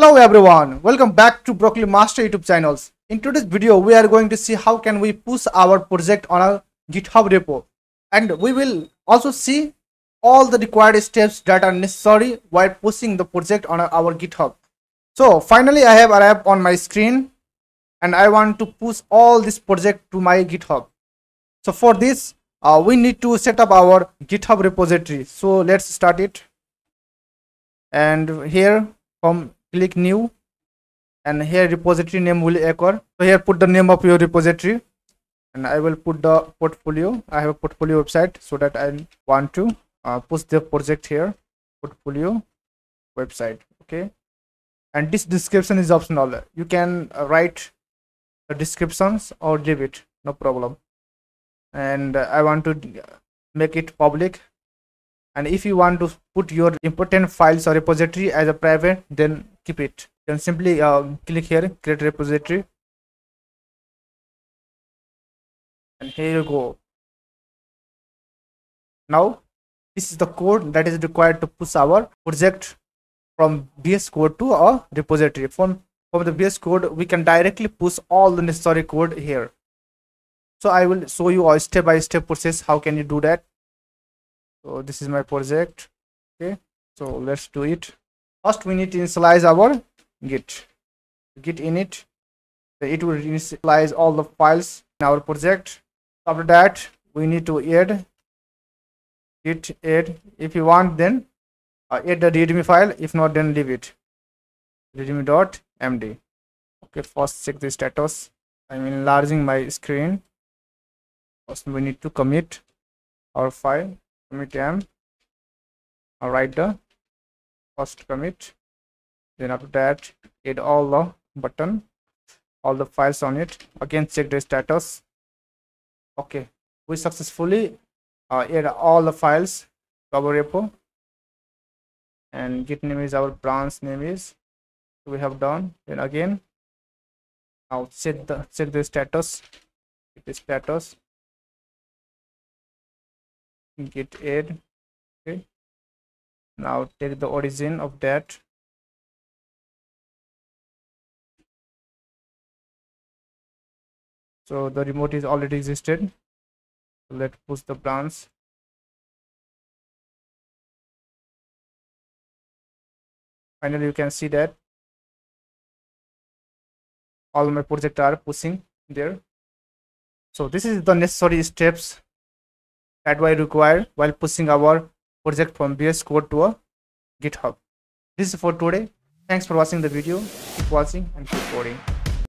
Hello everyone, welcome back to Brokly Master YouTube channels. In today's video we are going to see how can we push our project on a GitHub repo, and we will also see all the required steps that are necessary while pushing the project on our GitHub. So finally I have arrived on my screen and I want to push all this project to my GitHub. So for this we need to set up our GitHub repository. So let's start it, and here from click new, and here repository name will occur. So here put the name of your repository, and I will put the portfolio. I have a portfolio website, so that I want to push the project here, portfolio website. Okay, and this description is optional. You can write the descriptions or leave it, no problem. And I want to make it public. And if you want to put your important files or repository as a private, then keep it. Then simply click here, create repository, and here you go. Now this is the code that is required to push our project from VS Code to our repository. From the VS Code we can directly push all the necessary code here. So I will show you a step by step process how can you do that. So this is my project. Okay, so let's do it. First we need to initialize our git init. So it will initialize all the files in our project. After that we need to add git add. If you want, then add the readme file. If not, then leave it, readme.md. okay, first check the status. I'm enlarging my screen. First we need to commit our file. Commit M. I'll write the first commit, then after that add all the button, all the files on it. Again check the status. Okay, we successfully add all the files to our repo, and git name is our branch name is we have done. Then again I'll check the status. Check the status. Git add. Okay, now take the origin of that. So the remote is already existed. Let's push the branch. Finally you can see that all my projects are pushing there. So this is the necessary steps that we require while pushing our project from VS Code to a GitHub. This is for today. Thanks for watching the video. Keep watching and keep coding.